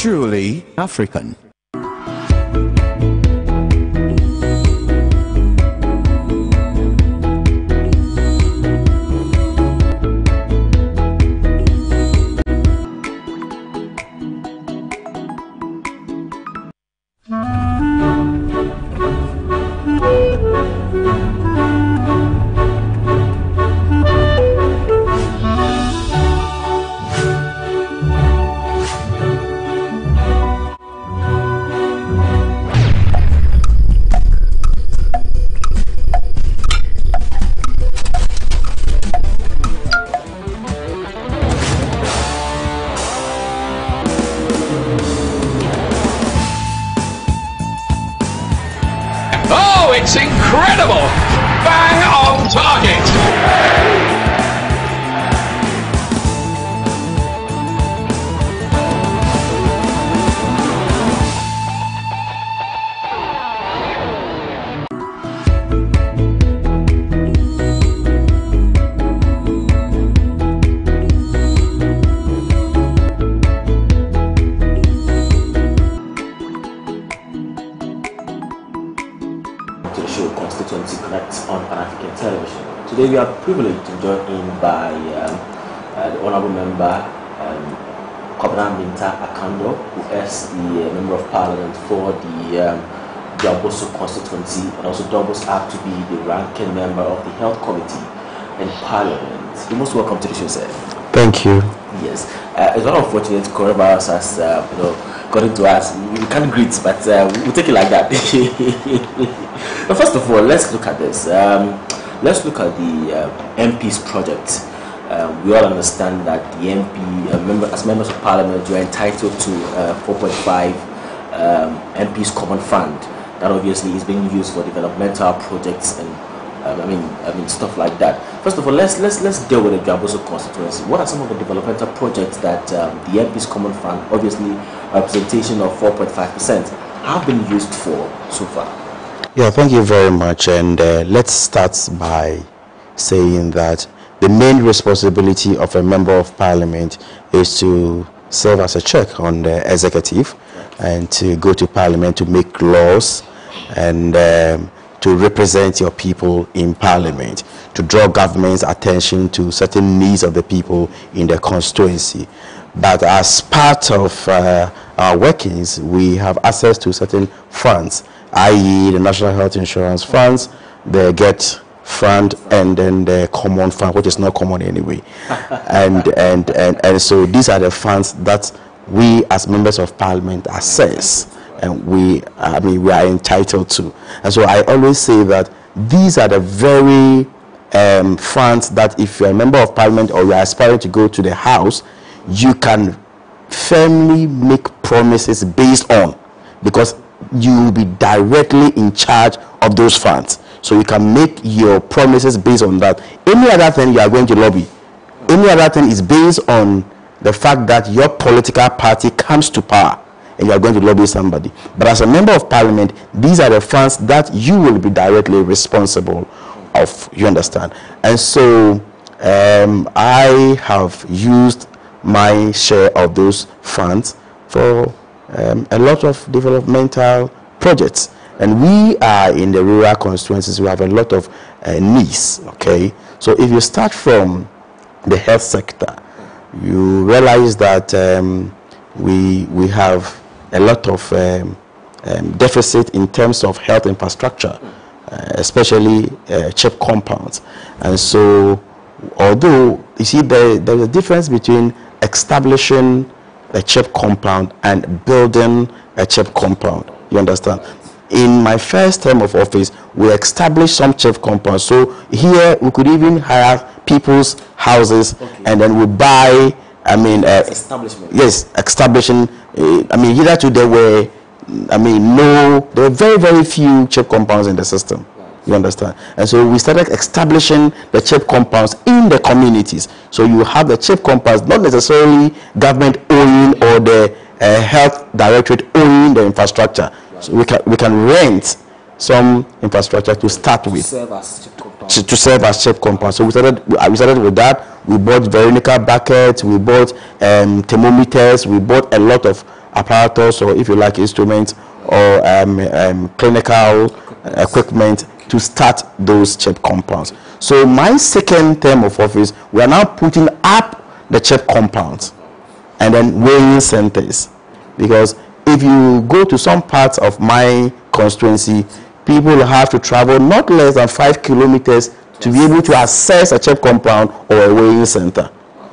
truly African. It's incredible! Bang on target! On Pan African Television. Today we are privileged to join in by the Honourable Member Kwabena Mintah Akandoh, who is the Member of Parliament for the Juaboso Constituency and also doubles up to be the ranking member of the Health Committee in Parliament. You most welcome to the show, sir. Thank you. Yes. It's not unfortunate coronavirus has got into us. We can't greet, but we'll take it like that. But first of all, let's look at this. Let's look at the MP's project. We all understand that the MP, as members of Parliament, you are entitled to 4.5 MP's common fund. That obviously is being used for developmental projects and stuff like that. First of all, let's deal with the Juaboso constituency. What are some of the developmental projects that the MP's common fund, obviously a representation of 4.5%, have been used for so far? Yeah, thank you very much. And let's start by saying that the main responsibility of a member of parliament is to serve as a check on the executive and to go to parliament to make laws and to represent your people in parliament, to draw government's attention to certain needs of the people in the constituency. But as part of our workings, we have access to certain funds, i.e. the National Health Insurance Funds, the GET fund, and then the Common Fund, which is not common anyway. and so these are the funds that we as members of parliament access. And we are entitled to. And so I always say that these are the very funds that if you're a member of parliament or you're aspiring to go to the house, you can firmly make promises based on, because you will be directly in charge of those funds. So you can make your promises based on that. Any other thing you are going to lobby, any other thing is based on the fact that your political party comes to power and you are going to lobby somebody. But as a member of parliament, these are the funds that you will be directly responsible of, you understand. And so I have used my share of those funds for a lot of developmental projects. And we are in the rural constituencies, we have a lot of needs, okay? So if you start from the health sector, you realize that we have a lot of deficit in terms of health infrastructure, especially CHIP compounds. And so, although, you see, there's a difference between establishing a CHIP compound and building a CHIP compound. You understand? In my first term of office, we established some CHIP compounds. So here, we could even hire people's houses, okay, and then we buy, establishment. Yes, establishing. Hitherto there were, there were very, very few CHIP compounds in the system. Right. You understand? And so we started establishing the CHIP compounds in the communities. So you have the CHIP compounds, not necessarily government owning or the health directorate owning the infrastructure. Right. So we can rent some infrastructure to start with, to serve as CHIP compound. So we started with that. We bought Veronica buckets, we bought thermometers, we bought a lot of apparatus, or if you like, instruments or clinical equipment to start those CHIP compounds. So my second term of office, we are now putting up the CHIP compounds and then weighing centers. Because if you go to some parts of my constituency, people have to travel not less than 5 kilometers to be able to access a CHIP compound or a weighing center.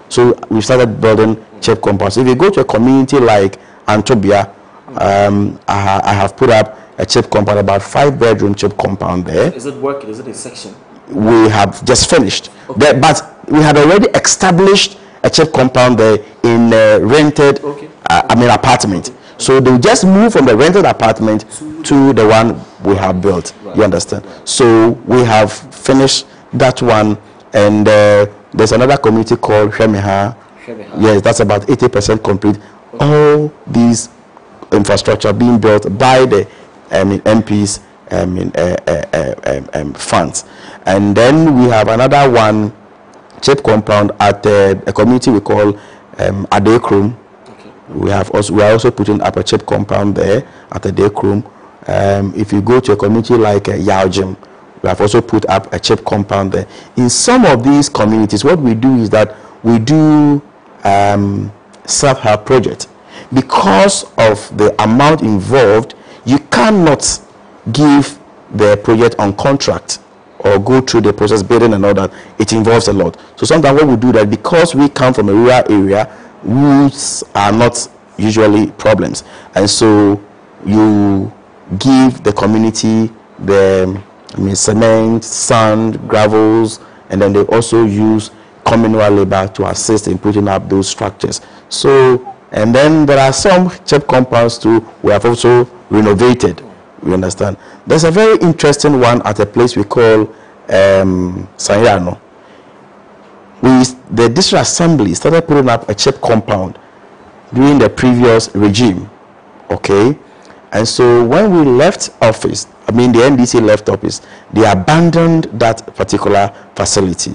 So we started building CHIP compounds. If you go to a community like Antobia, I have put up a CHIP compound, about 5-bedroom CHIP compound there. Is it working? Is it a section? We have just finished. Okay. There, but we had already established a CHIP compound there in a rented, okay. I mean, apartment. Okay. So they just moved from the rented apartment to the one we have built. Right. You understand? Right. So we have finished that one, and there's another community called Shemeha. Yes, that's about 80% complete. Okay. All these infrastructure being built by the MPs funds. And then we have another one, CHIP compound at a community we call Adekrum. Okay. We are also putting up a CHIP compound there at Adekrum. If you go to a community like Yajim, we have also put up a CHIP compound there. In some of these communities, what we do is that we do self-help projects. Because of the amount involved, you cannot give the project on contract or go through the process building and all that. It involves a lot. So sometimes what we do that, because we come from a rural area, routes are not usually problems. And so you give the community the cement, sand, gravels, and then they also use communal labor to assist in putting up those structures. So, and then there are some CHIP compounds too we have also renovated. You understand? There's a very interesting one at a place we call Sanyano. The district assembly started putting up a CHIP compound during the previous regime. Okay? And so when we left office, I mean the NDC left office, they abandoned that particular facility.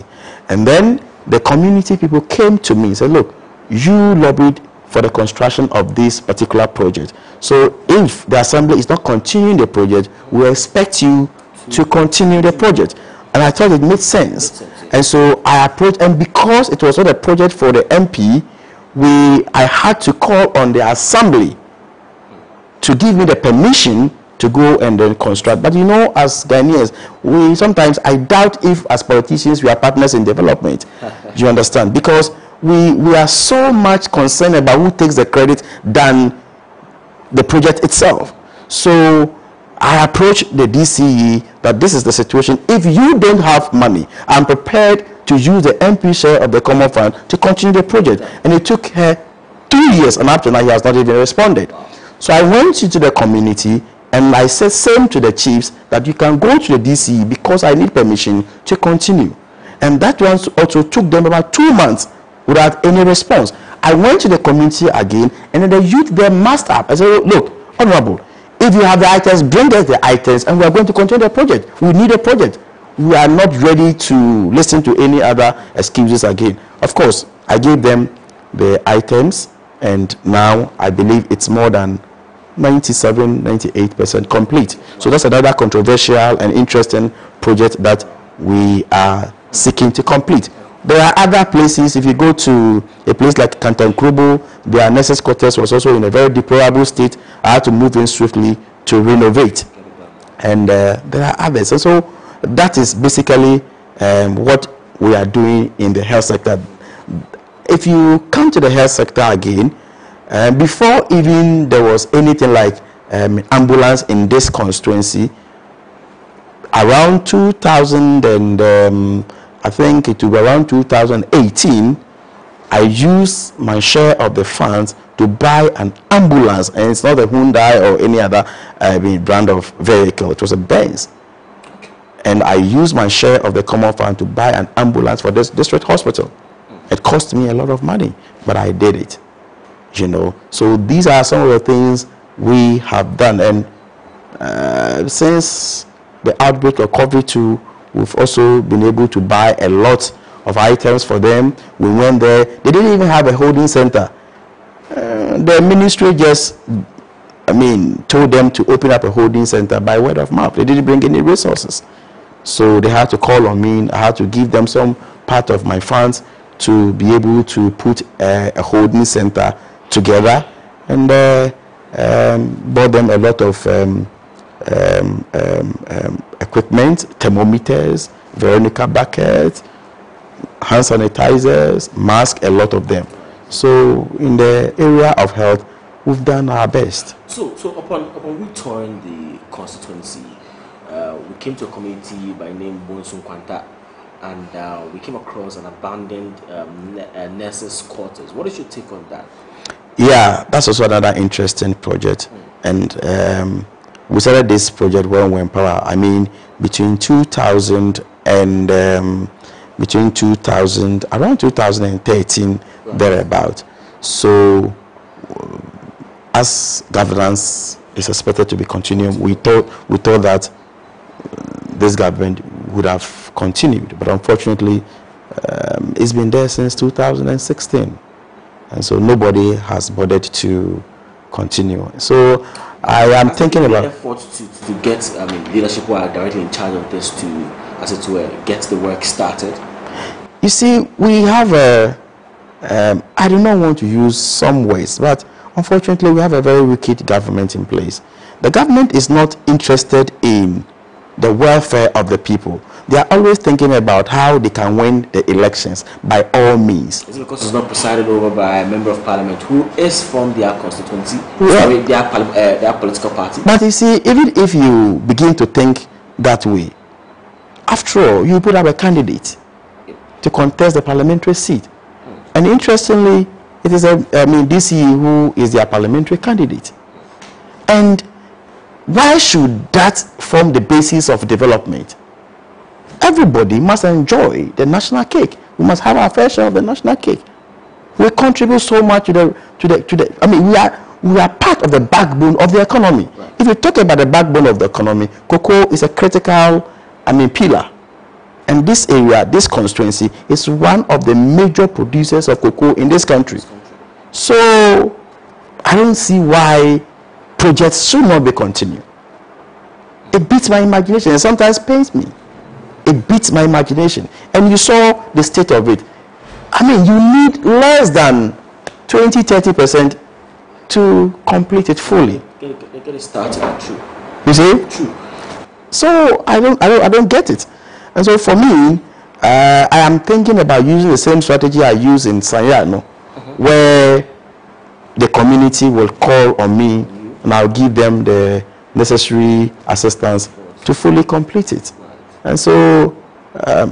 And then the community people came to me and said, look, you lobbied for the construction of this particular project. So if the assembly is not continuing the project, we expect you to continue the project. And I thought it made sense. And so I approached, and because it was not a project for the MP, I had to call on the assembly to give me the permission to go and then construct. But you know, as Ghanaians, I doubt if as politicians we are partners in development. Do you understand? Because we are so much concerned about who takes the credit than the project itself. So I approached the DCE that this is the situation. If you don't have money, I'm prepared to use the MP share of the common fund to continue the project. And it took her 2 years, and up to now he has not even responded. So I went into the community and I said same to the chiefs that you can go to the DCE because I need permission to continue. And that one also took them about 2 months without any response. I went to the community again, and then the youth there masked up. I said, look, Honorable, if you have the items, bring us the items, and we are going to continue the project. We need a project. We are not ready to listen to any other excuses again. Of course, I gave them the items, and now I believe it's more than 97–98% complete. So that's another controversial and interesting project that we are seeking to complete. There are other places. If you go to a place like Kantankubu, their nurses' quarters was also in a very deplorable state. I had to move in swiftly to renovate. And there are others. And so that is basically what we are doing in the health sector. If you come to the health sector again, before even there was anything like ambulance in this constituency, around 2000 and... I think it was around 2018, I used my share of the funds to buy an ambulance. And it's not a Hyundai or any other brand of vehicle. It was a Benz. And I used my share of the common fund to buy an ambulance for this district hospital. It cost me a lot of money, but I did it. You know, so these are some of the things we have done. And since the outbreak of COVID-2, we've also been able to buy a lot of items for them. We went there. They didn't even have a holding center. The ministry just, told them to open up a holding center by word of mouth. They didn't bring any resources. So they had to call on me. I had to give them some part of my funds to be able to put a holding center together, and bought them a lot of equipment, thermometers, Veronica buckets, hand sanitizers, masks, a lot of them. So in the area of health, we've done our best. So upon returning the constituency, we came to a community by name Bonsu Nkwanta, and we came across an abandoned nurses' quarters. What is your take on that? Yeah, that's also another interesting project. And we started this project when we were in power. Between 2000 and around 2013, right, thereabout. So as governance is expected to be continuing, we thought that this government would have continued, but unfortunately, it's been there since 2016, and so nobody has bothered to continue. So I am thinking about efforts to get leadership who are directly in charge of this to, as it were, get the work started. You see, we have a I do not want to use some words, but unfortunately we have a very wicked government in place. The government is not interested in the welfare of the people. They are always thinking about how they can win the elections by all means. Is it because it's not presided over by a member of parliament who is from their constituency, their political party? But you see, even if you begin to think that way, after all, you put up a candidate to contest the parliamentary seat. And interestingly, it is DC who is their parliamentary candidate. And why should that form the basis of development? Everybody must enjoy the national cake. We must have our fair share of the national cake. We contribute so much to the we are part of the backbone of the economy. Right. If you talk about the backbone of the economy, cocoa is a critical, pillar. And this area, this constituency, is one of the major producers of cocoa in this country. So I don't see why projects should not be continued. It beats my imagination. It sometimes pains me. It beats my imagination. And you saw the state of it. You need less than 20–30% to complete it fully. Get it started. True. You see? True. So I don't get it. And so for me, I am thinking about using the same strategy I use in Sanyano, where the community will call on me, and I'll give them the necessary assistance to fully complete it. And so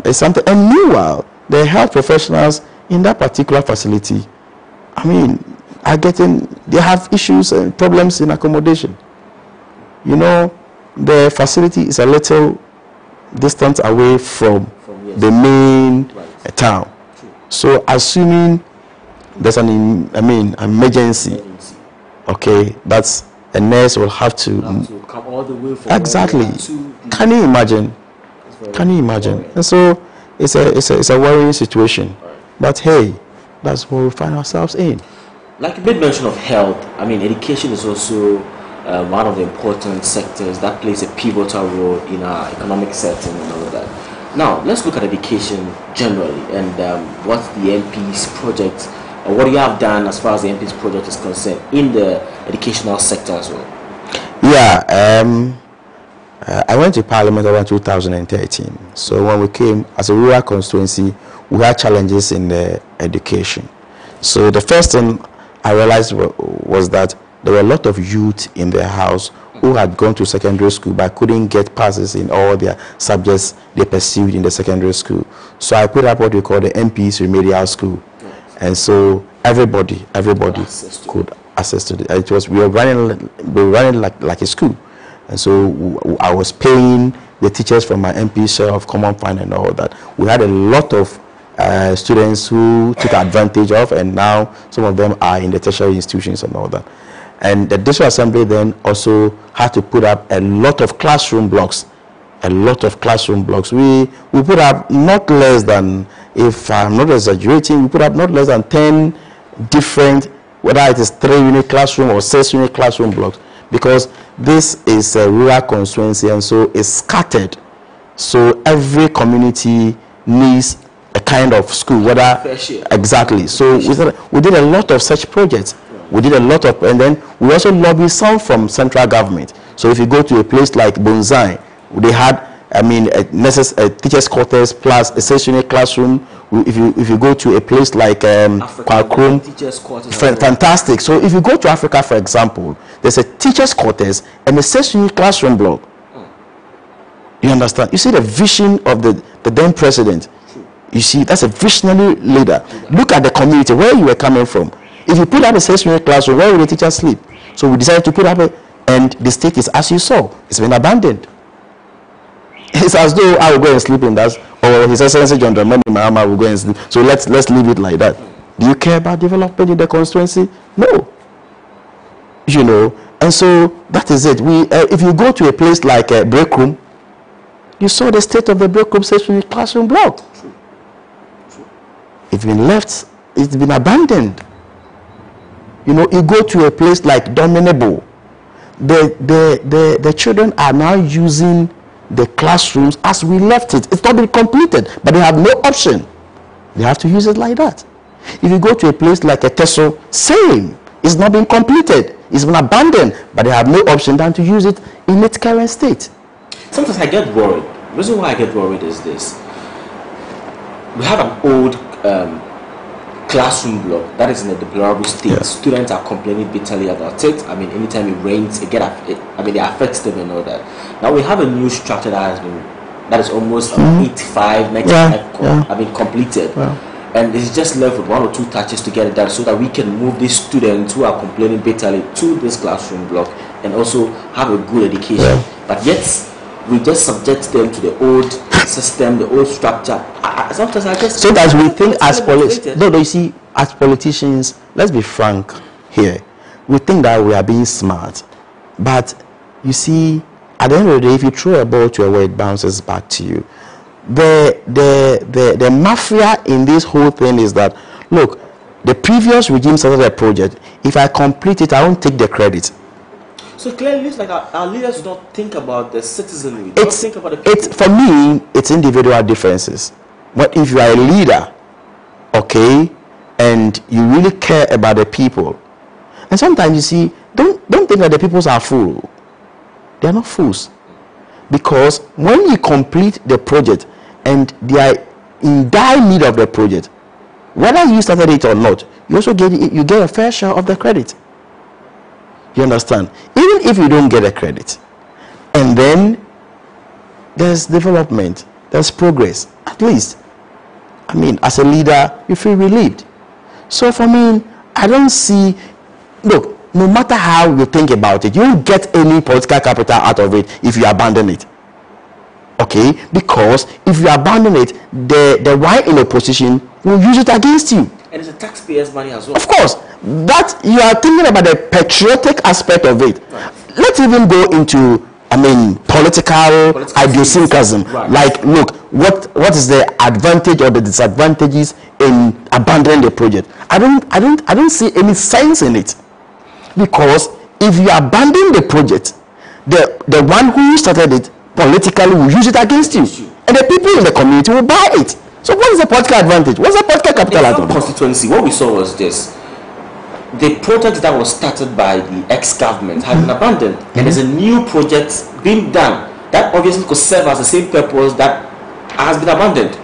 it's something. And meanwhile, the health professionals in that particular facility, are getting, they have issues and problems in accommodation. The facility is a little distance away from the main town. True. So assuming there's emergency, okay, that's a nurse will have to come all the way from Can you imagine? Can you imagine? Boring. And so it's a worrying situation. Right. But hey, that's what we find ourselves in. Like you made mention of health, education is also one of the important sectors that plays a pivotal role in our economic setting and all of that. Now let's look at education generally and what the MP's project, or what you have done as far as the MP's project is concerned in the educational sector as well. Yeah, I went to Parliament around 2013. So when we came as a rural constituency, we had challenges in the education. So the first thing I realized was that there were a lot of youth in their house who had gone to secondary school but couldn't get passes in all their subjects they pursued in the secondary school. So I put up what we call the MP's remedial school. And so everybody could access to it. We were running like a school. And so I was paying the teachers from my MP share of common fund and all that. We had a lot of students who took advantage of, and now some of them are in the tertiary institutions and all that. And the district assembly then also had to put up a lot of classroom blocks. We put up not less than, if I'm not exaggerating, we put up not less than 10 different whether it is 3-unit classroom or 6-unit classroom blocks, because this is a rural constituency and so it's scattered. So every community needs a kind of school, whether exactly. So we did a lot of such projects. We did a lot of, and then we also lobbied some from central government. So if you go to a place like Bonsai, they had, I mean, a teachers' quarters plus a 6-unit classroom. If you go to a place like Kwakrum, fantastic. So if you go to Africa, for example, there's a teachers' quarters and a 6-unit classroom block. You understand? You see the vision of the then president. You see, that's a visionary leader. Look at the community, where you were coming from. If you put up a 6-unit classroom, where will the teachers sleep? So we decided to put up a, and the state is, as you saw, it's been abandoned. It's as though I will go and sleep in that, or His Excellency John Dramani Mahama will go and sleep. So let's leave it like that. Do you care about development in the constituency? No. You know, and so that is it. We, if you go to a place like a break room, you saw the state of the break room section in the classroom block. It's been left, it's been abandoned. You know, you go to a place like Dominable, the children are now using the classrooms as we left it. It's not been completed, but they have no option. They have to use it like that. If you go to a place like a Teso, same. It's not been completed. It's been abandoned, but they have no option than to use it in its current state. Sometimes I get worried. The reason why I get worried is this. We have an old classroom block that is in a deplorable state. Yeah. Students are complaining bitterly about it. I mean, anytime it rains, it affects them and all that. Now we have a new structure that has been, that is almost 95, 95, I mean, completed. Yeah. And it's just left with 1 or 2 touches to get it done so that we can move these students who are complaining bitterly to this classroom block and also have a good education. Yeah. But yet, we just subject them to the old system, the old structure. Sometimes I just so that we think as politicians. No, you see, as politicians, let's be frank here. We think that we are being smart, but you see, at the end of the day, if you throw a ball to a where it bounces back to you, the mafia in this whole thing is that look, the previous regime started a project. If I complete it, I won't take the credit. So clearly, it's like our leaders don't think about the citizenry. They don't think about the people. For me, it's individual differences. But if you are a leader, okay, and you really care about the people, and sometimes you see, don't think that the people are fools. They are not fools, because when you complete the project and they are in dire need of the project, whether you started it or not, you also get a fair share of the credit. You understand? Even if you don't get a credit, and then there's development, there's progress. At least, I mean, as a leader, you feel relieved. So for me, I don't see. Look, no matter how you think about it, you won't get any political capital out of it if you abandon it. Okay? Because if you abandon it, the one in opposition will use it against you. And it's a taxpayer's money as well. Of course. That you are thinking about the patriotic aspect of it. Right. Let's even go into, I mean, political idiosyncrasy. Right. Like, look, what is the advantage or the disadvantages in abandoning the project? I don't see any sense in it, because if you abandon the project, the one who started it politically will use it against you, and the people in the community will buy it. So what is the political advantage? What's the political capital out of it? Constituency. What we saw was this. The project that was started by the ex-government had been abandoned, and there's a new project being done that obviously could serve as the same purpose that has been abandoned.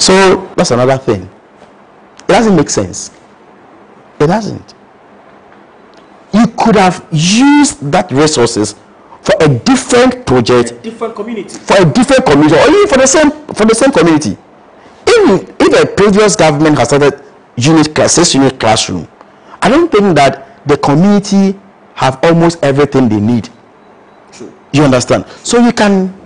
So that's another thing. It doesn't make sense. It doesn't. You could have used that resources for a different project, for a different community, or even for the same community. Even if a previous government has started 6-unit classroom, I don't think that the community have almost everything they need. True. You understand? So you can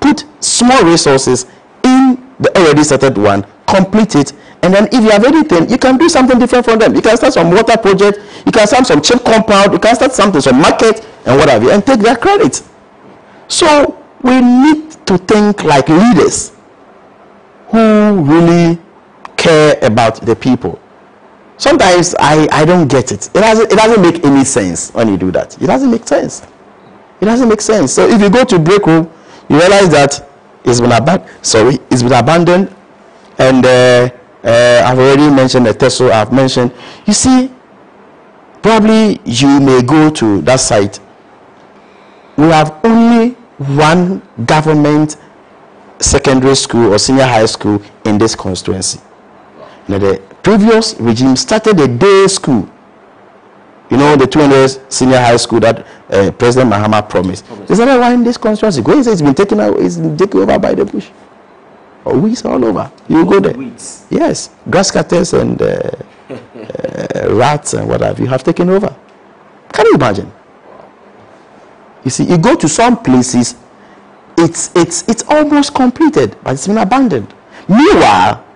put small resources in the already started one, complete it, and then if you have anything, you can do something different from them. You can start some water project, you can start some CHIP compound, you can start something, some market, and what have you, and take their credit. So we need to think like leaders who really care about the people. Sometimes I don't get it. It doesn't make any sense when you do that. It doesn't make sense. It doesn't make sense. So if you go to break room, you realize that it's been abandoned, and I've already mentioned the Tesla. I've mentioned. You see, probably you may go to that site. We have only one government secondary school or senior high school in this constituency. You know, the previous regime started a day school. You know, the 200 senior high school that President Mahama promised. There's another one in this constituency. Go and say it's been taken out, it's been taken over by the bush. Or weeds all over. You go there. Weeds. Yes. Grass cutters and rats and what have you have taken over. Can you imagine? You see, you go to some places, it's almost completed, but it's been abandoned. Meanwhile,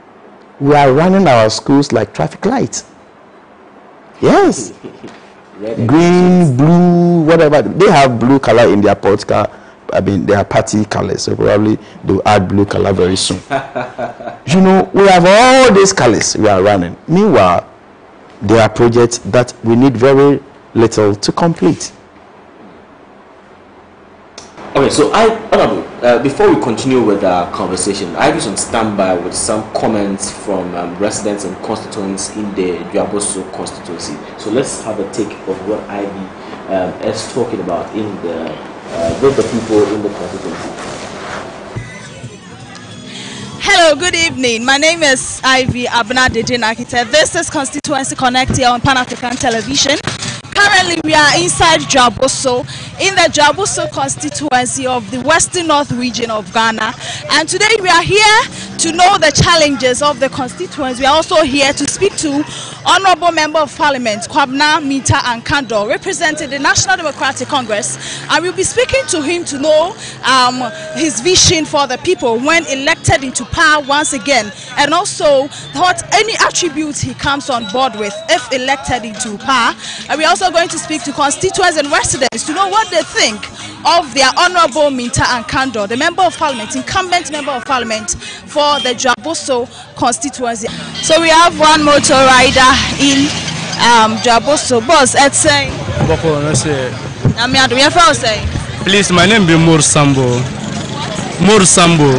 we are running our schools like traffic lights. Yes. Green, blue, whatever. They have blue color in their political, I mean, their party colors. So probably they'll add blue color very soon. You know, we have all these colors we are running. Meanwhile, there are projects that we need very little to complete. Okay, so Honorable, before we continue with our conversation, I was on standby with some comments from residents and constituents in the Juaboso constituency. So let's have a take of what Ivy is talking about in the with the people in the constituency. Hello, good evening. My name is Ivy Dede Narki Teye. This is Constituency Connect here on Pan African Television. Currently, we are inside Juaboso, in the Juaboso constituency of the Western North region of Ghana. And today we are here to know the challenges of the constituents. We are also here to speak to Honourable Member of Parliament, Kwabena Mintah Akandoh, representing the National Democratic Congress. And we'll be speaking to him to know his vision for the people when elected into power once again, and also what any attributes he comes on board with if elected into power. And we also going to speak to constituents and residents to know what they think of their Honourable Mintah Akandoh, the Member of Parliament, incumbent Member of Parliament for the Juaboso constituency. So we have one motor rider in Juaboso. Boss, it's saying. Please, my name be More Sambo. More Sambo.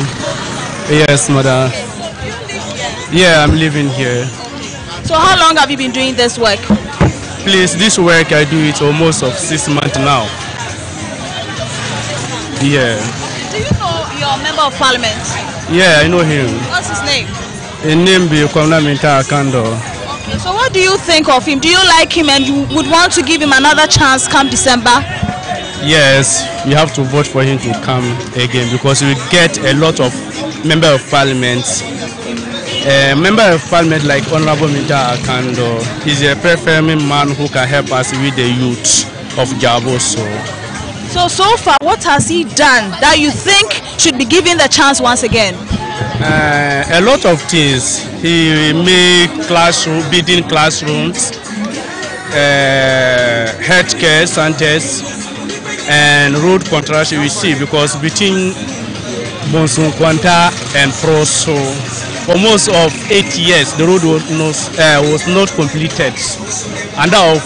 Yes, madam. Okay, so you live here? Yeah, I'm living here. So how long have you been doing this work? Please, this work I do it almost of 6 months now. Yeah. Do you know your Member of Parliament? Yeah, I know him. What's his name? His name be Kwabena Mintah Akandoh. Okay, so what do you think of him? Do you like him and you would want to give him another chance come December? Yes, you have to vote for him to come again because we get a lot of Member of Parliament. Member of Parliament like Honorable Mintah Akandoh is a performing man who can help us with the youth of Juaboso. So far, what has he done that you think should be given the chance once again? A lot of things. He made classroom, building classrooms, healthcare centers, and road construction we see because between Bonsu Nkwanta and Proso, for most of 8 years, the road was not completed. Under of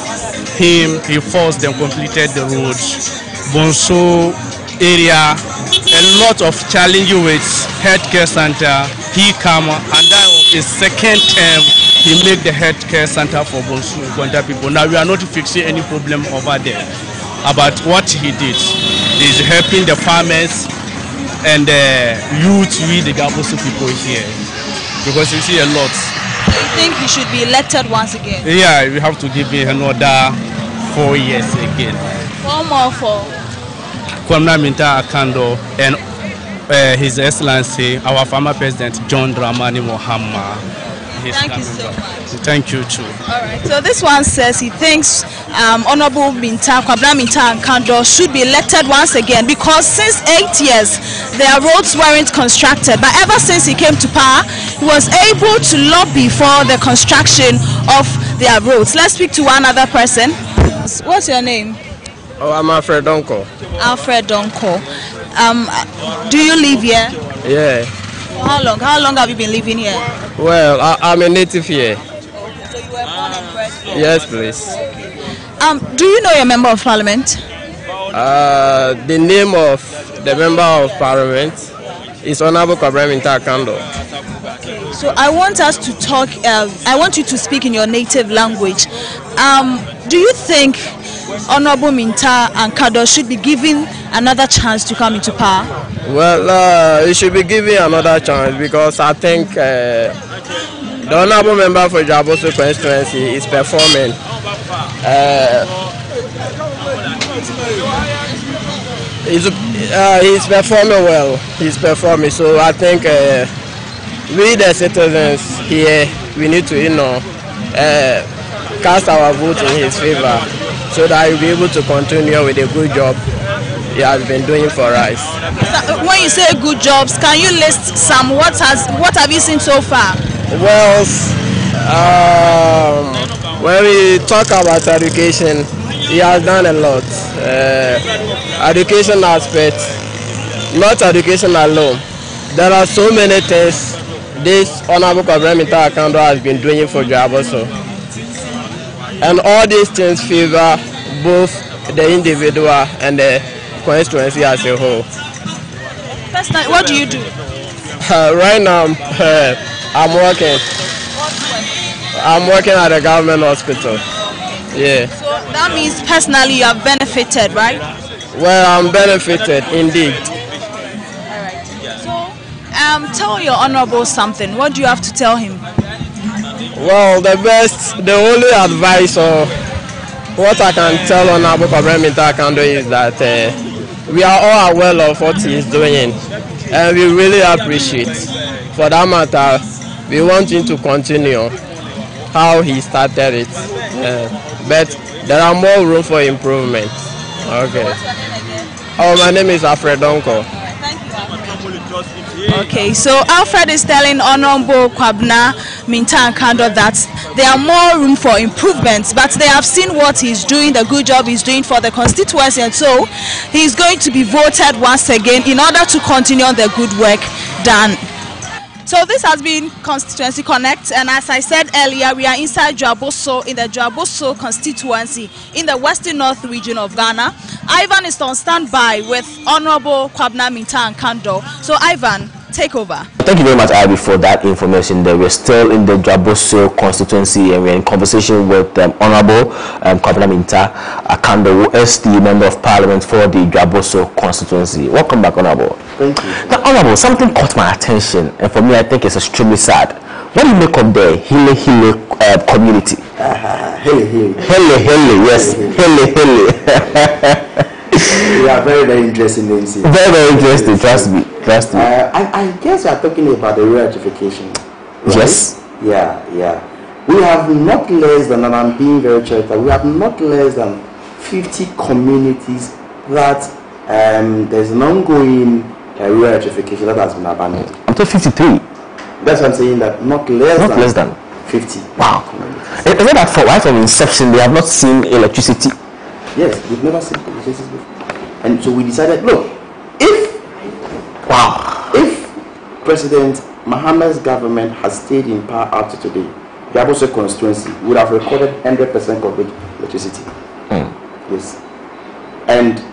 him, he forced them completed the road. Bonso area, a lot of challenges with healthcare center. He came under his second term, he made the healthcare center for Bonso Nkwanta people. Now we are not fixing any problem over there. About what he did, is helping the farmers and the youth with the Juaboso people here. Because you see a lot. Do you think he should be elected once again? Yeah, we have to give him another 4 years again. 4 more for? Kwabena Mintah Akandoh and His Excellency, our former President John Dramani Mahama. Thank you so much. Thank you too. All right. So this one says he thinks Honourable Kwabena Mintah Akandoh should be elected once again because since 8 years their roads weren't constructed. But ever since he came to power, he was able to lobby for the construction of their roads. Let's speak to one other person. What's your name? Oh, I'm Alfred Donko. Alfred Donko. Do you live here? Yeah. How long have you been living here? Well, I'm a native here. Okay, so you were born Yes, please. Do you know your member of parliament? The name of the member of parliament is Honorable Kwabena Mintah Akandoh. So I want us to talk. I want you to speak in your native language. Do you think Honorable Mintah Akandoh should be given another chance to come into power? Well, he should be given another chance because I think the honorable member for Juaboso Constituency is performing. He's performing well. He's performing. So I think we, the citizens here, we need to, cast our vote in his favor so that he'll be able to continue with a good job he has been doing for us. When you say good jobs, can you list some? What have you seen so far? Well, when we talk about education, he has done a lot. Education aspect, not education alone. There are so many things this Honorable Kwabena Mintah Akandoh has been doing for Juaboso. And all these things favor both the individual and the constituency as a whole. First night, what do you do? Right now, I'm working. I'm working at a government hospital. Yeah. So that means personally you have benefited, right? Well, I'm benefited indeed. All right. So, tell your honorable something. What do you have to tell him? Well, the only advice or what I can tell Honorable Kwabena Mintah Akandoh is that we are all aware of what he is doing, and we really appreciate. For that matter, we want him to continue how he started it, but there are more room for improvement. Okay. Oh, my name is Alfred Donko. Okay, so Alfred is telling Honorable Kwabena Mintah Akandoh that there are more room for improvements, but they have seen what he's doing, the good job he's doing for the constituency, and so he's going to be voted once again in order to continue the good work done. So this has been Constituency Connect, and as I said earlier, we are inside Juaboso, in the Juaboso constituency in the Western North region of Ghana. Ivan is on standby with Honorable Kwabena Mintah Akandoh. So Ivan, take over. Thank you very much, Ivy, for that information there. We're still in the Juaboso constituency and we're in conversation with Honorable Kwabena Mintah Akandoh, who is the Member of Parliament for the Juaboso constituency. Welcome back, Honorable. Thank you. Now, Honorable, something caught my attention, and for me, I think it's extremely sad. What do you make of the Hile Hile community? Hile Hile. Hile Hile, yes. Hile Hile. We are very, very interesting names here. Very, very interesting. Trust me. Trust me. I guess you are talking about the re-ratification. Right? Yes. Yeah, yeah. We have not less than, and I'm being very charitable, we have not less than 50 communities that there's an ongoing re-ratification that has been abandoned. I'm talking 53. That's what I'm saying, that not less than 50. Wow. Is that for right from inception they have not seen electricity? Yes, we've never seen electricity before. And so we decided, look, if President Mahama's government has stayed in power up to today, the Juaboso constituency would have recorded 100% coverage electricity. Mm. Yes. And,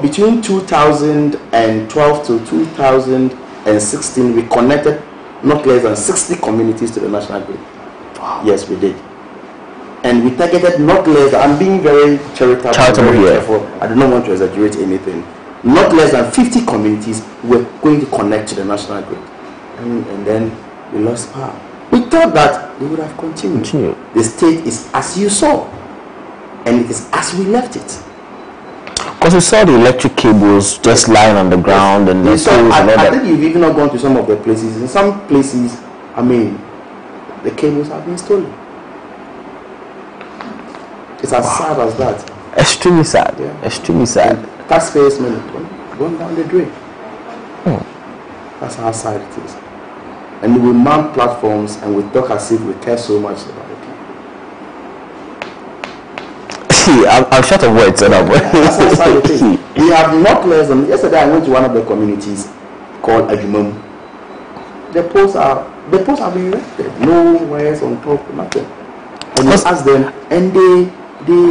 between 2012 to 2016, we connected not less than 60 communities to the national grid. Wow. Yes, we did. And we targeted not less than, I'm being very charitable, careful, I do not want to exaggerate anything, not less than 50 communities were going to connect to the national grid. And then we lost power. We thought that we would have continued. The state is as you saw, and it is as we left it. Because we saw the electric cables just lying on the ground. Yes. And the I think you've even not gone to some of the places. In some places, I mean, the cables have been stolen. It's as sad as that. Extremely sad. Yeah. Extremely sad. Taxpayers' money going down the drain. Hmm. That's how sad it is. And we mount platforms and we talk as if we care so much about it. See, I'm short of words. That's how sad it is. We have not less than. Yesterday I went to one of the communities called Ajumum. The posts have been erected. No wires on top, nothing. and you ask them, and they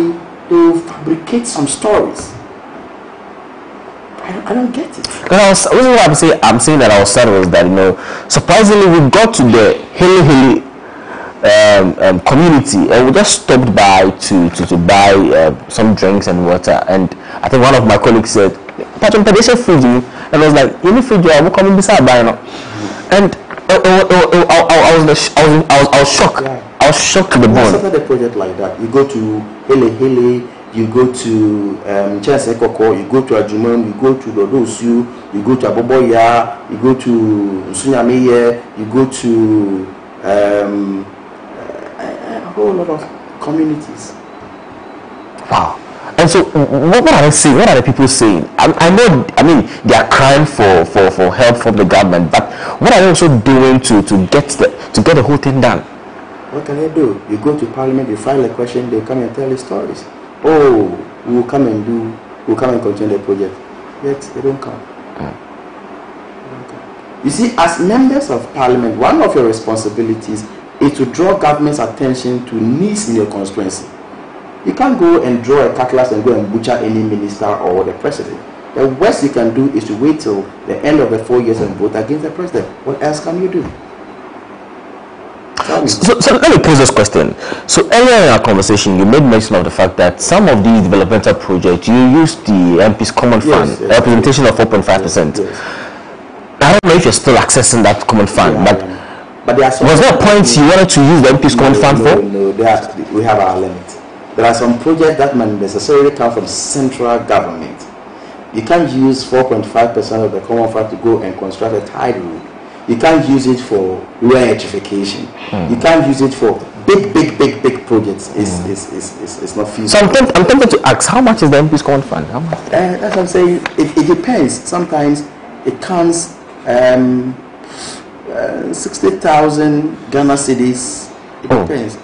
fabricate some stories. I don't get it. Because the reason why I'm saying that I was sad was that, you know, surprisingly we got to the Hile Hile community and we just stopped by to buy some drinks and water, and I think one of my colleagues said, "Patron, they say Fuji," and I was like, "You need Fuji? I'm coming beside by now." And I was shocked. Yeah. I was shocked to the bone. After the project like that, you go to Hile Hile, you go to Chesekoko, you go to Ajumum, you go to Dodosu, you go to Aboboya, you go to Sunyameye, you go to a whole lot of communities. Wow. And so what are they saying? What are the people saying? I know, I mean, they are crying for help from the government, but what are they also doing to get the whole thing done? What can they do? You go to parliament, you file a question, they come and tell the stories. Oh, we'll come and continue the project. Yet they don't come. You see, as members of parliament, one of your responsibilities is to draw government's attention to needs in your constituency. You can't go and draw a cutlass and go and butcher any minister or the president. The worst you can do is to wait till the end of the 4 years and vote against the president. What else can you do? So let me pose this question. So earlier in our conversation, you made mention of the fact that some of these developmental projects, you used the MP's common fund, yes, yes, representation yes, of 4.5%. Yes, yes. I don't know if you're still accessing that common fund, yeah, but there are some, was there a point you wanted to use the MP's common fund for? No, we have our limit. There are some projects that might necessarily come from central government. You can't use 4.5% of the common fund to go and construct a tide road. You can't use it for rural electrification. You can't use it for big projects. It's not feasible. So I'm tempted to ask, how much is the MP's common fund? How much? That's what I'm saying. It depends. Sometimes it counts 60,000 Ghana cedis. It depends.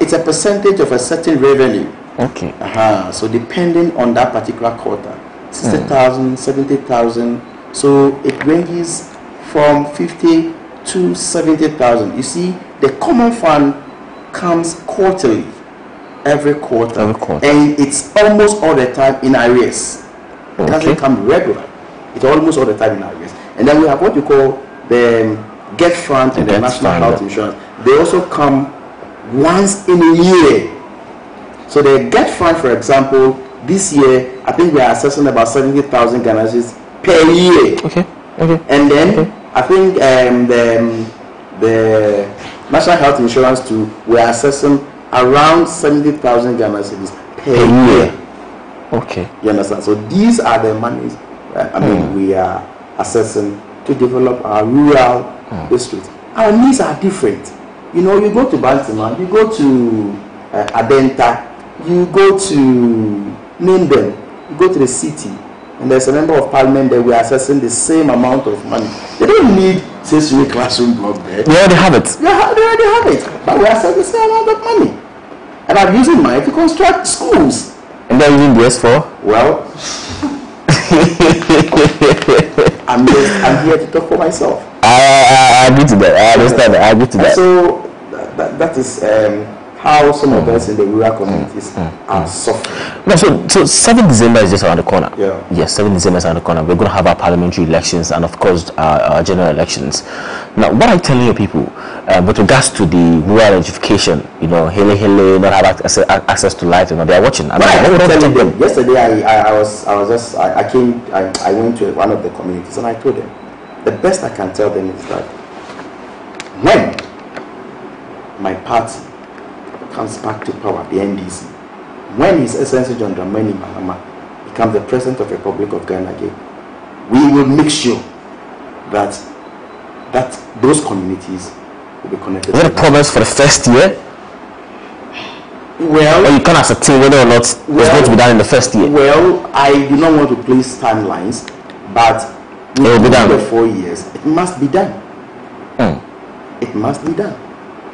It's a percentage of a certain revenue. Okay. So depending on that particular quarter, 60,000, 70,000. So it ranges from 50 to 70,000. You see, the common fund comes quarterly, every quarter, and it's almost all the time in arrears. It doesn't come regular. It's almost all the time in arrears. And then we have what you call the GET fund and the National Health Insurance. They also come once in a year. So the GET fund, for example, this year, I think we are assessing about 70,000 Ghana cedis per year. Okay. And then I think the National Health Insurance too, we are assessing around 70,000 Ghana cedis per year. Okay. You understand? So these are the monies we are assessing to develop our rural districts. Our needs are different. You know, you go to Benchema, you go to Adenta, you go to Minden, you go to the city, and there's a member of parliament that we are assessing the same amount of money. They don't need sensory classroom block there. Yeah, they have it. They already have it. But we are assessing the same amount of money. And I'm using mine to construct schools. And they're using this for? Well, I'm here to talk for myself. I agree to that. I understand that. I agree to that. So that is how some of us in the rural communities are suffering. No, so 7 December is just around the corner. Yeah. Yes, 7 December is around the corner. We're going to have our parliamentary elections and, of course, our general elections. Now, what are you telling your people with regards to the rural education? You know, Hile Hile, not have access to light, you know, they are watching. I mean, yesterday, I went to one of the communities and I told them, the best I can tell them is that when my party comes back to power, the NDC, when His Excellency John Dramani Mahama becomes the President of the Republic of Ghana again, we will make sure that those communities will be connected. Is that a promise for the first year? Well, or you can't ascertain whether or not it's going to be done in the first year. Well, I do not want to place timelines, but it will be done. 4 years, it must be done. It must be done.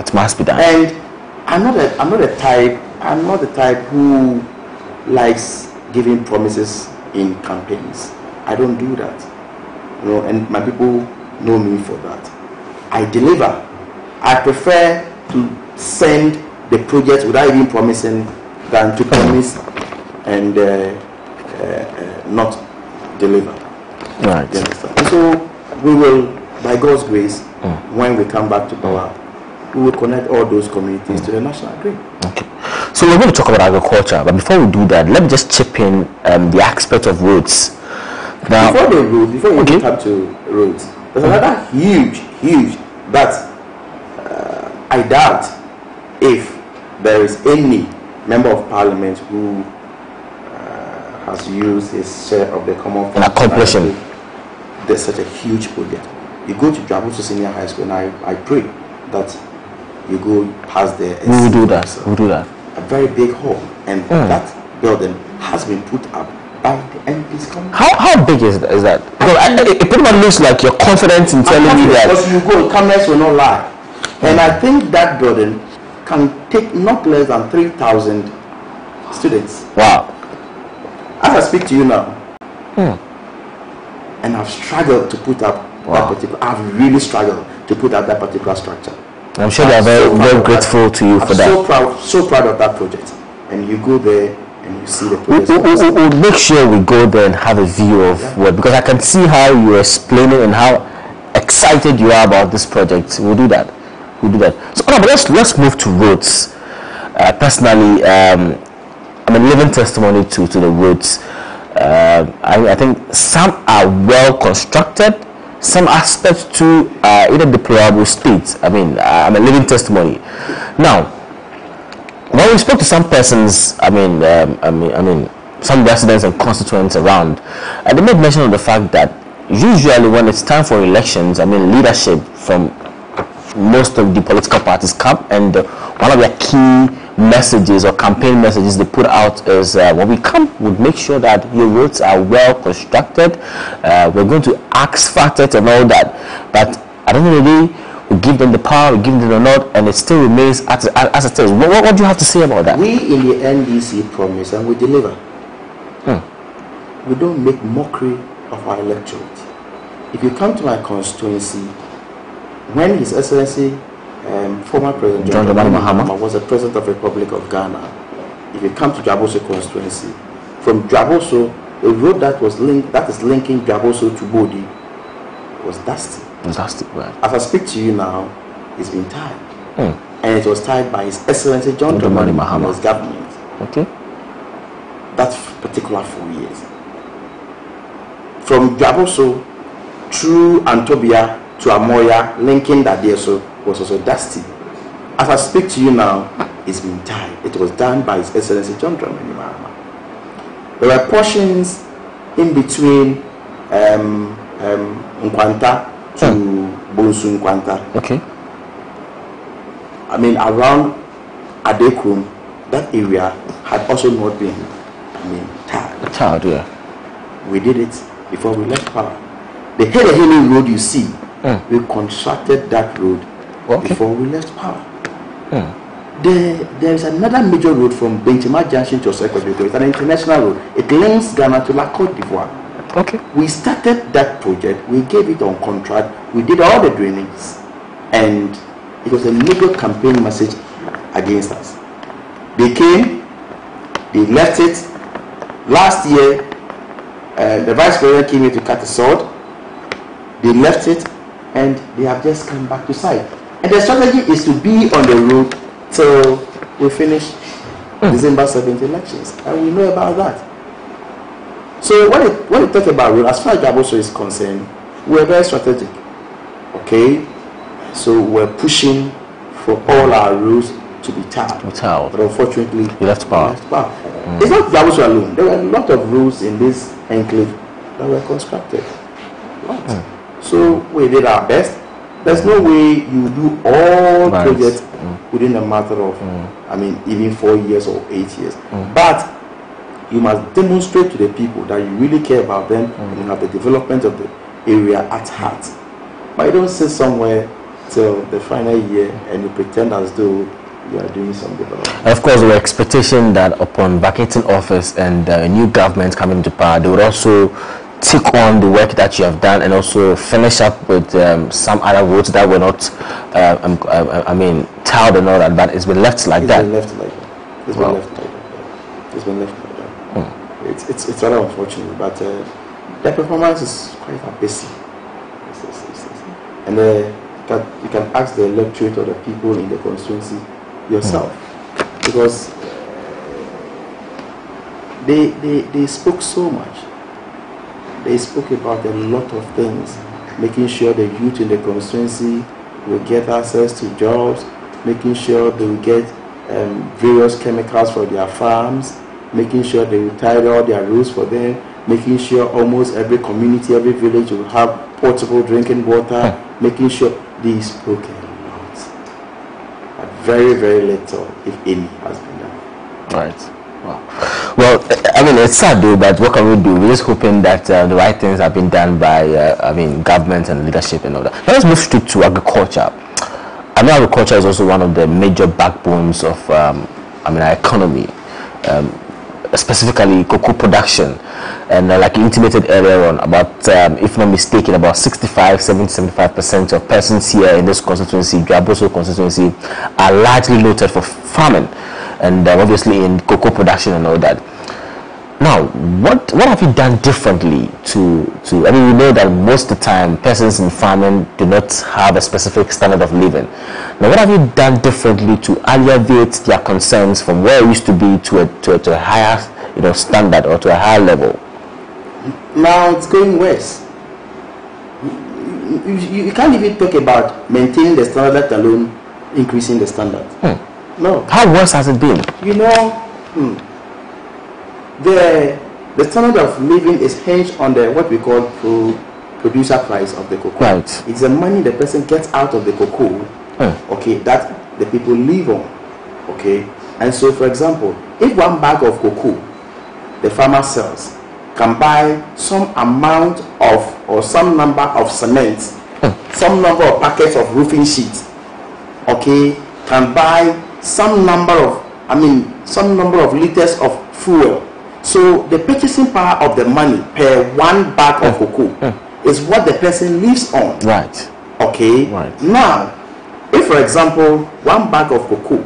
It must be done. And I'm not the type who likes giving promises in campaigns. I don't do that. You know, and my people know me for that. I deliver. I prefer to send the project without even promising than to promise and not deliver. Right. And so we will, by God's grace, when we come back to power, we will connect all those communities to the national grid. Okay. So we're going to talk about agriculture, but before we do that, let me just chip in the aspect of roads. Now, before we get up to roads, there's another huge, but I doubt if there is any member of parliament who has used his share of the common fund. Accomplishing. There's such a huge project. You go to Juaboso Senior High School, and I pray that you go past there. We will do that. So, we'll do that. A very big hall, and that building has been put up by the MPs. How big is that? Because it pretty much looks like you're confident in telling me that. Because you go, cameras will not lie. And I think that building can take not less than 3,000 students. Wow. As I speak to you now, and I've struggled to put up that particular, I've really struggled to put up that particular structure. I'm sure they are very, very grateful to you for that. I'm so proud of that project. And you go there and you see the project. We'll make sure we go there and have a view of what, because I can see how you're explaining and how excited you are about this project. We'll do that. We'll do that. So let's move to roads. Personally, I'm a living testimony to the roads. I think some are well constructed. Some aspects to in a deplorable state. I mean, I'm a living testimony. Now, when we spoke to some persons, I mean, some residents and constituents around, and they made mention of the fact that usually when it's time for elections, I mean, leadership from most of the political parties come, and one of their key messages or campaign messages they put out is when we come, we'll make sure that your roads are well constructed. We're going to axe factor and all that, but at the end of the day, we give them the power, we give them the nod, and it still remains as it is. What do you have to say about that? We in the NDC promise and we deliver. We don't make mockery of our electorate. If you come to my constituency, when His Excellency former President John Dramani Mahama was the President of the Republic of Ghana, if you come to Juaboso constituency, from Juaboso, a road that was linked, that is linking Juaboso to Bodi, was dusty. Right. As I speak to you now, it's been tied, and it was tied by His Excellency John Dramani Mahama's government. Okay. That particular 4 years, from Juaboso through Antobia to Amoya, linking that there, so was also dusty. As I speak to you now, it's been tied. It was done by His Excellency John Dramani Mahama. There were portions in between Nkwanta to Bonsu Nkwanta. Okay. I mean, around Adekrum, that area had also not been, tiled. Tiled, yeah. We did it before we left power. The Hile Hile road you see, we constructed that road before we left power. There is another major road from Benchema Junction to Chesekoko. It's an international road. It links Ghana to La Côte d'Ivoire. Okay. We started that project. We gave it on contract. We did all the drainings, and it was a legal campaign message against us. They came. They left it. Last year, the vice president came here to cut the sword. They left it, and they have just come back to site. And the strategy is to be on the road till we finish December 7th elections, and we know about that. So when we talk about road, as far as Juaboso is concerned, we're very strategic. Okay, so we're pushing for all our roads to be tiled. But unfortunately, we left power. It's not Juaboso alone. There were a lot of roads in this enclave that were constructed. So we did our best. There's no way you do all projects within a matter of, even 4 years or 8 years. But you must demonstrate to the people that you really care about them and have the development of the area at heart. But you don't sit somewhere till the final year and you pretend as though you are doing something about it. And of course, the expectation that upon vacating office and a new government coming to power, they would also take on the work that you have done and also finish up with some other roads that were not tiled and all that, but it's been left like that. It's been left like that. It's rather unfortunate, but their performance is quite abyssal. And you can ask the electorate or the people in the constituency yourself, because they spoke so much. They spoke about a lot of things, making sure the youth in the constituency will get access to jobs, making sure they will get various chemicals for their farms, making sure they will tie all their roofs for them, making sure almost every community, every village will have portable drinking water, making sure they spoke a lot. But very, very little, if any, has been done. Right. Wow. Well, I mean, it's sad though, but what can we do? We're just hoping that the right things have been done by, I mean, government and leadership and all that. Now let's move to agriculture. I know agriculture is also one of the major backbones of, I mean, our economy, specifically cocoa production. And like you intimated earlier on, about, if not mistaken, about 65% of persons here in this constituency, Juaboso constituency, are largely noted for farming. And obviously in cocoa production and all that. Now, what have you done differently to? I mean, we know that most of the time persons in farming do not have a specific standard of living. Now, what have you done differently to alleviate their concerns from where it used to be to a higher, you know, standard or to a higher level? Now it's going worse. You can't even talk about maintaining the standard, let alone increasing the standard. No. How worse has it been? You know, the standard of living is hinged on the what we call producer price of the cocoa. Right. It's the money the person gets out of the cocoa, okay, that the people live on, okay. And so, for example, if one bag of cocoa the farmer sells can buy some amount of or some number of cement, some number of packets of roofing sheets, okay, can buy some number of, I mean, some number of liters of fuel. So the purchasing power of the money per one bag of cocoa is what the person lives on. Right. Okay. Right. Now, if for example, one bag of cocoa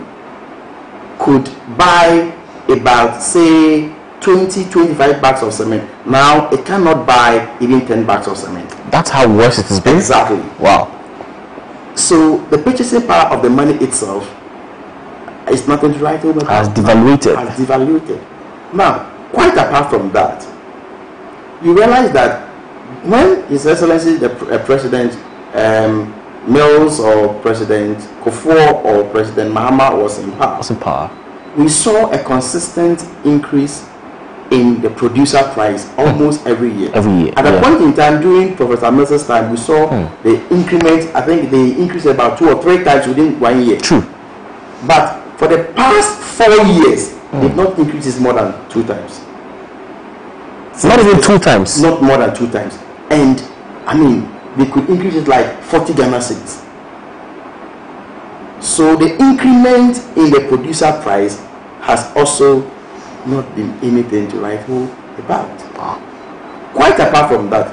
could buy about, say, 20-25 bags of cement, now it cannot buy even 10 bags of cement. That's how worse it has been? Exactly. Wow. So the purchasing power of the money itself, it's not right over. Has devaluated. Has devaluated. Now, quite apart from that, you realize that when His Excellency the President Mills or President Kufuor or President Mahama was in power, we saw a consistent increase in the producer price almost every year. Every year. At a point in time during Professor Mills' time, we saw the increment. I think they increased about 2 or 3 times within 1 year. True. But for the past 4 years, they've not increased more than 2 times. So not even 2 times? Not more than 2 times. And, I mean, they could increase it like 40 Ghana cedis. So the increment in the producer price has also not been anything to write home about. Quite apart from that,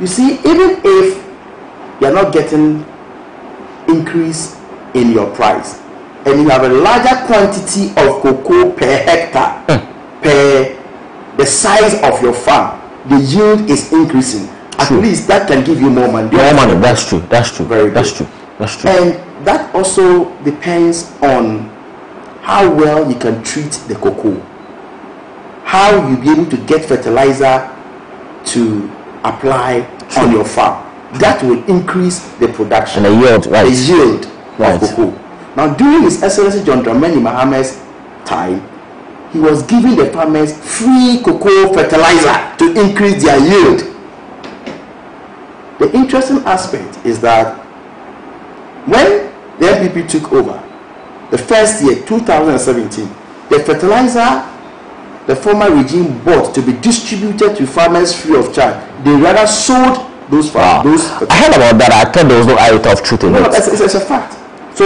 you see, even if you're not getting increase in your price, and you have a larger quantity of cocoa per hectare, per the size of your farm, the yield is increasing. At least that can give you more money. More money, that's true. That's true. Very good. That's true. That's true. And that also depends on how well you can treat the cocoa, how you'll be able to get fertilizer to apply on your farm. That will increase the production. And the yield, right. The yield of cocoa. Now, during His Excellency John Dramani Mahama's time, he was giving the farmers free cocoa fertilizer to increase their yield. The interesting aspect is that when the MPP took over, the first year, 2017, the fertilizer the former regime bought to be distributed to farmers free of charge, they rather sold those farmers. Wow. I heard about that. I thought there was no added of truth in it. No, it's a fact. So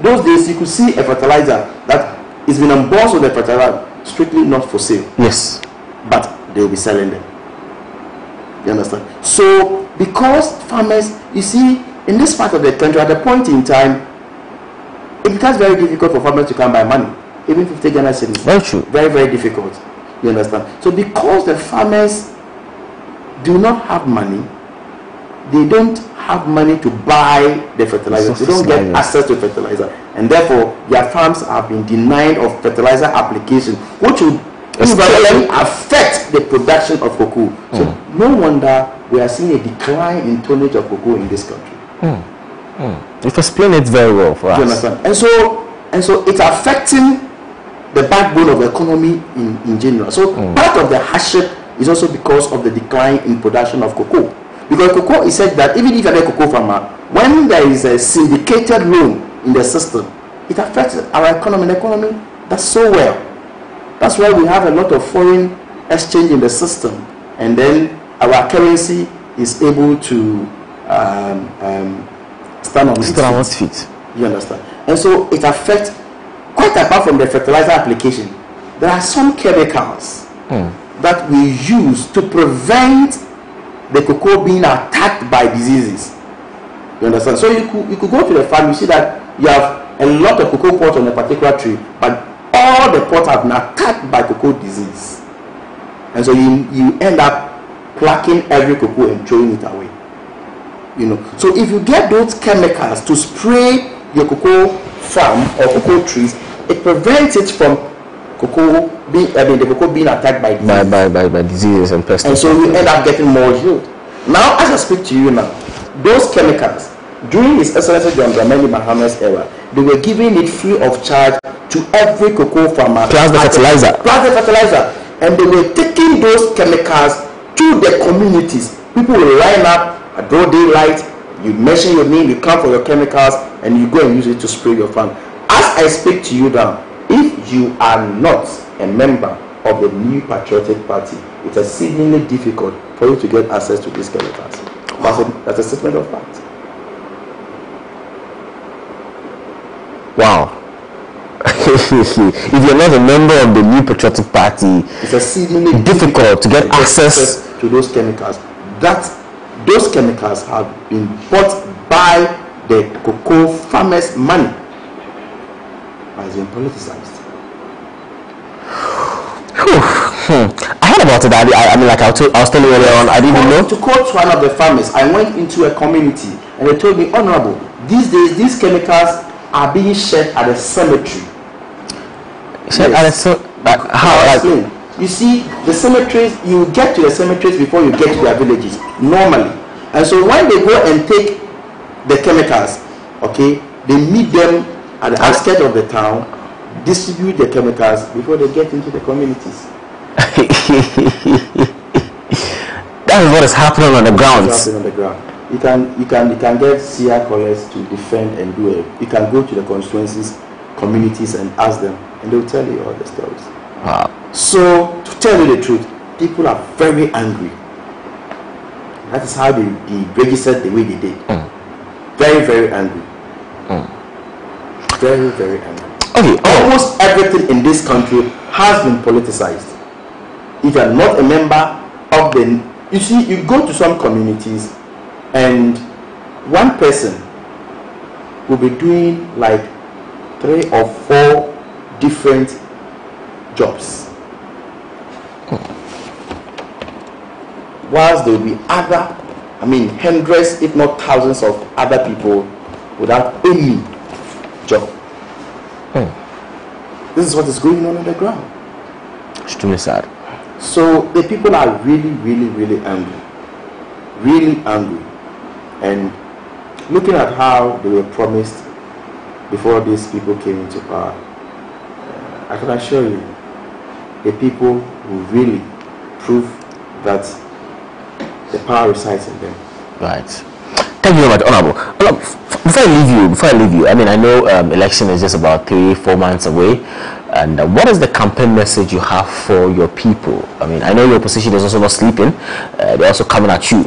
those days you could see a fertilizer that is been embossed with the fertilizer strictly not for sale. Yes. But they will be selling them. You understand? So because farmers, you see, in this part of the country at a point in time, It becomes very difficult for farmers to come by money, even 50 Ghana cedis. Very true. Very, very difficult. You understand? So because the farmers do not have money, they don't have money to buy the fertilizer. They don't get access to fertilizer, and therefore their farms have been denied of fertilizer application, which would affect the production of cocoa. So no wonder we are seeing a decline in tonnage of cocoa in this country. You've explained it very well for us. You understand? And so it's affecting the backbone of the economy in general. So part of the hardship is also because of the decline in production of cocoa. Because cocoa is said that even if you're a cocoa farmer, when there is a syndicated loan in the system, it affects our economy. The economy does so well. That's why we have a lot of foreign exchange in the system, and then our currency is able to stand on its feet. You understand? And so it affects, quite apart from the fertilizer application, there are some chemicals that we use to prevent the cocoa being attacked by diseases. You understand? So you could go to the farm, you see that you have a lot of cocoa pods on a particular tree, but all the pods have been attacked by cocoa disease. And so you end up plucking every cocoa and throwing it away. You know. So if you get those chemicals to spray your cocoa farm or cocoa trees, it prevents it from cocoa being, the cocoa being attacked by disease. By disease and pesticides. And so you end up getting more yield. Now, as I speak to you now, those chemicals, during His Excellency John Dramani Mahama's era, they were giving it free of charge to every cocoa farmer. Plus the fertilizer. And they were taking those chemicals to the communities. People will line up at broad daylight, you mention your name, you come for your chemicals, and you go and use it to spray your farm. As I speak to you now, if you are not a member of the New Patriotic Party, it's exceedingly difficult for you to get access to these chemicals. That's a statement of fact. Wow. If you're not a member of the New Patriotic Party, it's exceedingly difficult to get access to those chemicals. Those chemicals have been bought by the cocoa farmers' money. Has been politicized. I heard about it. I mean, like I was telling you earlier on, I didn't even know. To quote one of the farmers, I went into a community and they told me, Honorable, these days these chemicals are being shed at a cemetery. Shed at a cemetery? How? You see, the cemeteries, you get to the cemeteries before you get to their villages, normally. And so when they go and take the chemicals, okay, they meet them at the outskirts of the town, distribute the chemicals before they get into the communities. That is what is happening on the ground. You can get CR colleagues to defend and do it. You can go to the constituencies, communities, and ask them, and they'll tell you all the stories. Wow. So, to tell you the truth, people are very angry. That is how they registered the way they did. Very, very angry. Very, very angry. Okay. Almost everything in this country has been politicized. If you are not a member of the... You see, you go to some communities and one person will be doing like 3 or 4 different jobs. Whilst there will be other, I mean, hundreds, if not thousands of other people without any job. This is what is going on the ground. Extremely sad. So the people are really, really, really angry. Really angry. And looking at how they were promised before these people came into power, I can assure you, the people who really prove that the power resides in them. Right. Thank you very much, Honorable. Before I leave you, I mean, I know election is just about 3-4 months away, and what is the campaign message you have for your people? I mean, I know your opposition is also not sleeping; they're also coming at you.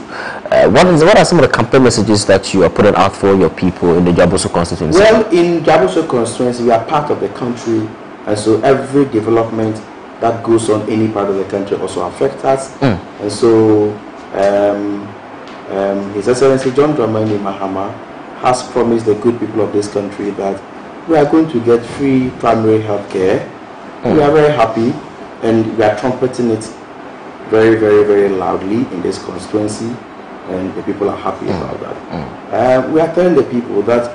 What are some of the campaign messages that you are putting out for your people in the Juaboso constituency? Well, in Juaboso constituency, we are part of the country, and so every development that goes on any part of the country also affects us. And so His Excellency John Dramani Mahama has promised the good people of this country that we are going to get free primary health care. Mm. We are very happy and we are trumpeting it very, very, very loudly in this constituency, and the people are happy about that. We are telling the people that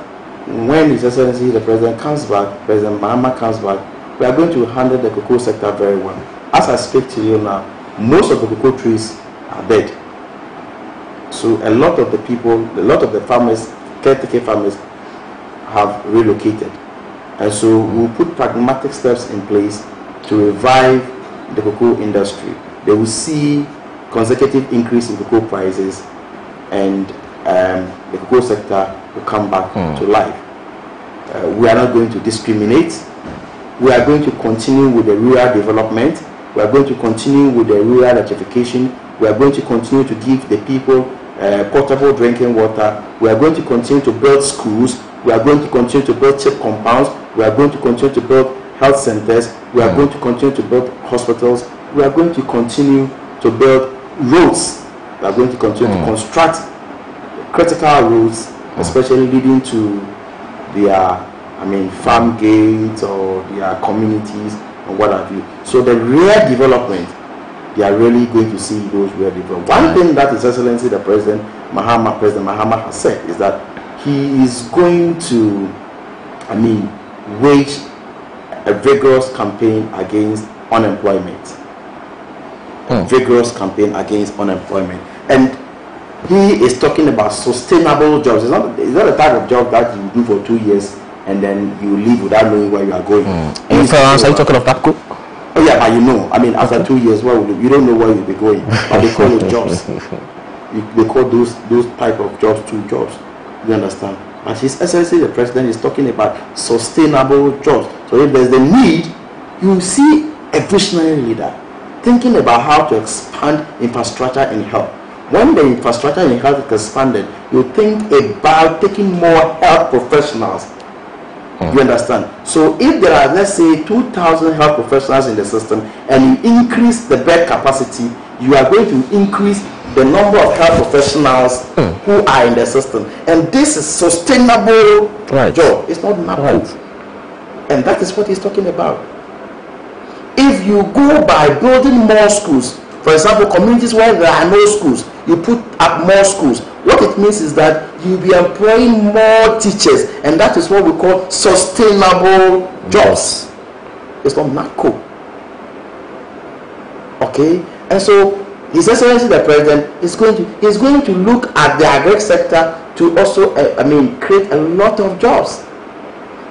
when His Excellency the President comes back, President Mahama comes back, we are going to handle the cocoa sector very well. As I speak to you now, most of the cocoa trees are dead. So a lot of the people, a lot of the farmers, caretaker farmers, have relocated. And so we put pragmatic steps in place to revive the cocoa industry. They will see consecutive increase in cocoa prices, and the cocoa sector will come back to life. We are not going to discriminate. We are going to continue with the rural development. We are going to continue with the rural electrification. We are going to continue to give the people portable drinking water. We are going to continue to build schools. We are going to continue to build CHIP compounds. We are going to continue to build health centers. We are going to continue to build hospitals. We are going to continue to build roads. We are going to continue to construct critical roads, especially leading to their farm gates or their communities and what have you. So the real development, they are really going to see those real development. One thing that His Excellency the President Mahama has said is that he is going to, wage a vigorous campaign against unemployment. Vigorous campaign against unemployment. And he is talking about sustainable jobs. It's not the type of job that you do for 2 years and then you leave without knowing where you are going. Are you talking of that cook? Oh yeah, but after 2 years, you don't know where you'll be going. But they call it jobs. They call those type of jobs two jobs. You understand? But His Excellency the President is talking about sustainable jobs. So if there's the need, you see a visionary leader thinking about how to expand infrastructure in health. When the infrastructure in health is expanded, you think about taking more health professionals. You understand? So if there are, let's say, 2,000 health professionals in the system and you increase the bed capacity, you are going to increase the number of health professionals who are in the system. And this is sustainable job. It's not nothing. And that is what he's talking about. If you go by building more schools, for example, communities where there are no schools, you put up more schools. What it means is that you'll be employing more teachers, and that is what we call sustainable jobs. It's not NACO. Okay? And so His Excellency the President is going to look at the agri sector to also create a lot of jobs.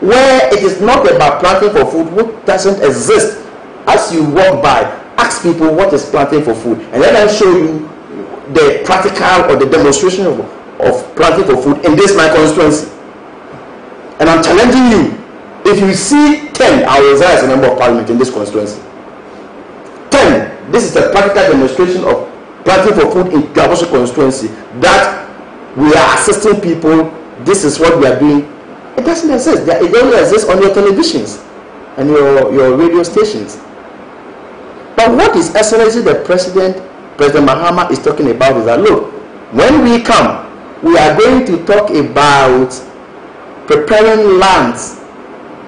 Where it is not about planting for food, what doesn't exist. As you walk by, ask people what is planting for food, and then I'll show you the practical or the demonstration of planting for food in this my constituency. And I'm challenging you. If you see 10, I will resign as a member of parliament in this constituency. 10. This is a practical demonstration of planting for food in Juaboso constituency, that we are assisting people. This is what we are doing. It doesn't exist. It only exists on your televisions and your radio stations. But what is Excellency the President Mahama is talking about is that, look, when we come, we are going to talk about preparing lands.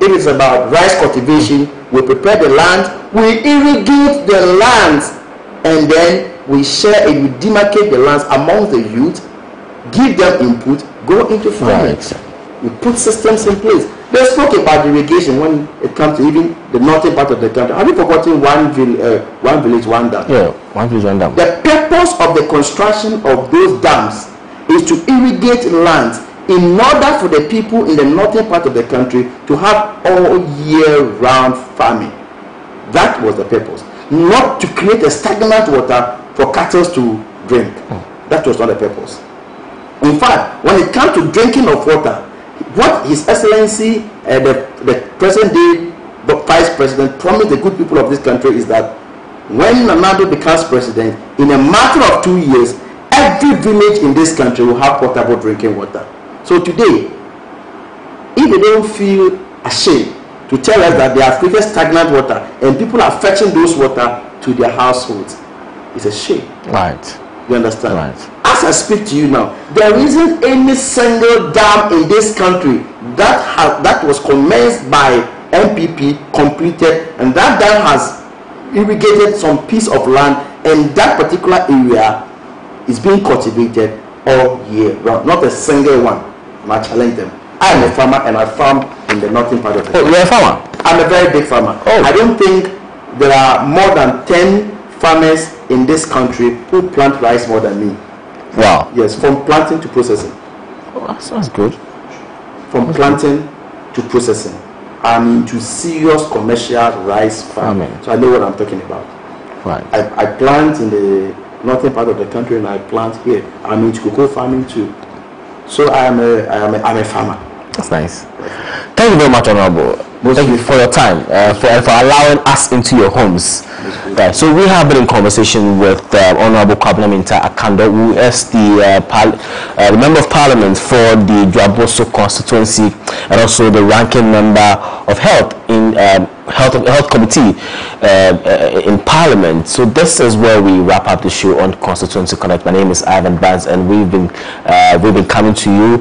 It is about rice cultivation. We prepare the land, we irrigate the lands, and then we share and we demarcate the lands among the youth, give them input, go into farming. We put systems in place. They spoke about irrigation when it comes to even the northern part of the country. Have you forgotten one village, one dam? Yeah, one village, one dam. The purpose of the construction of those dams is to irrigate lands in order for the people in the northern part of the country to have all year-round farming. That was the purpose. Not to create a stagnant water for cattle to drink. That was not the purpose. In fact, when it comes to drinking of water, what His Excellency the present day Vice President promised the good people of this country is that when Nanado becomes president, in a matter of 2 years, every village in this country will have potable drinking water. So today, if they don't feel ashamed to tell us that they are drinking stagnant water and people are fetching those water to their households, it's a shame. Right. You understand? Right. As I speak to you now, there isn't any single dam in this country that was commenced by MPP, completed, and that dam has irrigated some piece of land, and that particular area is being cultivated all year round. Not a single one. And I challenge them. I am a farmer, and I farm in the northern part of the country. Oh, you're a farmer? I'm a very big farmer. Oh. I don't think there are more than 10 farmers in this country who plant rice more than me. Wow. Yes, from planting to processing. Oh, that sounds good. From planting to processing. I'm into serious commercial rice farming. So I know what I'm talking about. Right. I plant in the northern part of the country, and I plant here. I'm into cocoa farming too. So I'm a farmer. That's nice. Thank you very much, Honorable. Thank you for your time, for allowing us into your homes. Right. So we have been in conversation with Honorable Kwabena Mintah Akandoh, who is the Member of Parliament for the Juaboso Constituency, and also the ranking member of Health in Health Committee in Parliament. So this is where we wrap up the show on Constituency Connect. My name is Ivan Banns, and we've been coming to you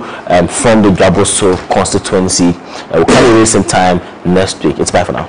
from the Juaboso Constituency. We'll come away some time next week. It's bye for now.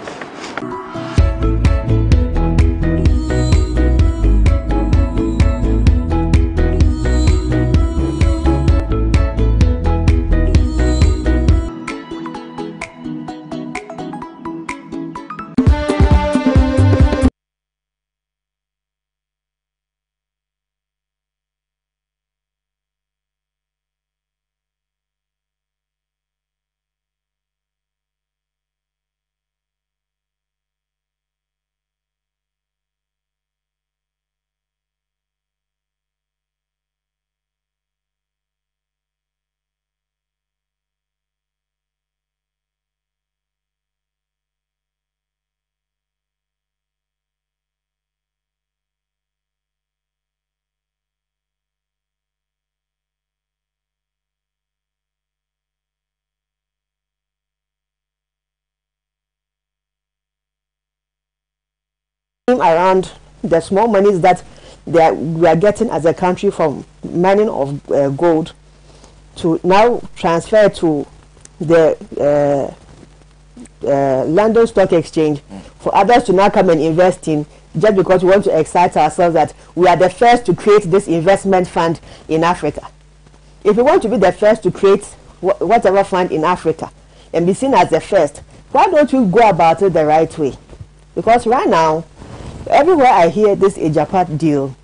Around the small monies that we are getting as a country from mining of gold, to now transfer to the London Stock Exchange for others to now come and invest in, just because we want to excite ourselves that we are the first to create this investment fund in Africa. If we want to be the first to create whatever fund in Africa and be seen as the first, why don't we go about it the right way? Because right now, everywhere I hear this Ajapa deal,